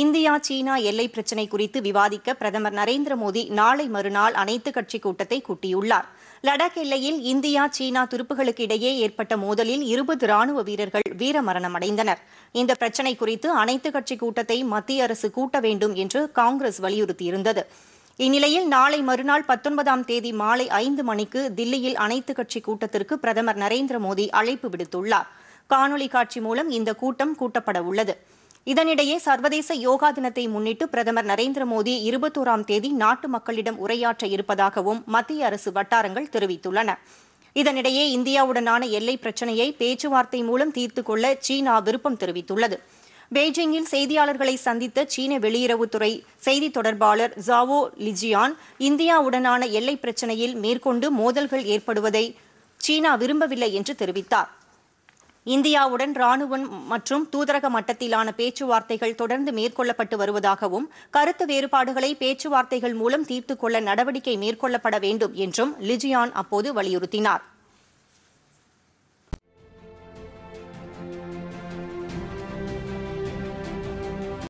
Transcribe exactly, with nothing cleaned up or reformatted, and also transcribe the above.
India சீனா எல்லை பிரச்சினை குறித்து விவாதிக்க பிரதமர் நரேந்திர மோடி நாளை மறுநாள் அனைத்துக் கட்சி கூட்டத்தை கூட்டியுள்ளார். லடாக் எல்லையில் இந்தியா சீனா துருப்புகளுக்கு இடையே ஏற்பட்ட மோதலில் இருபது ராணுவ வீரர்கள் வீரமரணமடைந்தனர். இந்த பிரச்சினை குறித்து அனைத்துக் கட்சி கூட்டத்தை மத்திய அரசு கூட்ட வேண்டும் என்று காங்கிரஸ் வலியுறுத்தியிருந்தது. இந்நிலையில் நாளை மறுநாள் பத்தொன்பதாம் தேதி மாலை ஐந்து மணிக்கு தில்லியில் அனைத்துக் கட்சி கூட்டத்திற்கு பிரதமர் நரேந்திர மோடி அழைப்பு விடுத்துள்ளார். காணொலி காட்சி மூலம் இந்த கூட்டம் கூட்டப்பட உள்ளது. இதனிடையே சர்வதேச யோகா தினத்தை முன்னிட்டு பிரதமர் நரேந்திர மோடி இருபத்தோராம் தேதி நாட்டு மக்களிடம் உரையாற்ற இருப்பதாகவும் மத்திய அரசு வட்டாரங்கள் தெரிவித்துள்ளன. இதனிடையே இந்தியாவுடனான எல்லை பிரச்சினையை பேச்சுவார்த்தை மூலம் தீர்த்துக் கொள்ள சீனா விருப்பம் தெரிவித்துள்ளது. பெய்ஜிங்கில் செய்தியாளர்களை சந்தித்த சீன வெளியுறவுத்துறை செய்தி தொடர்பாளர் ஜாவோ லிஜியான் இந்தியாவுடனான எல்லை பிரச்சினையில் மேற்கொண்டு மோதல்கள் ஏற்படுவதை சீனா விரும்பவில்லை என்று தெரிவித்தார். இந்தியாவுடன் ராணுவம் மற்றும் தூதரக மட்டத்திலான பேச்சுவார்த்தைகள் தொடர்ந்து மேற்கொள்ளப்பட்டு வருவதாகவும் கருத்து வேறுபாடுகளை பேச்சுவார்த்தைகள் மூலம் தீர்த்துக் கொள்ள நடவடிக்கை மேற்கொள்ளப்பட வேண்டும் என்றும் லிஜியான் அப்போது வலியுறுத்தினார்.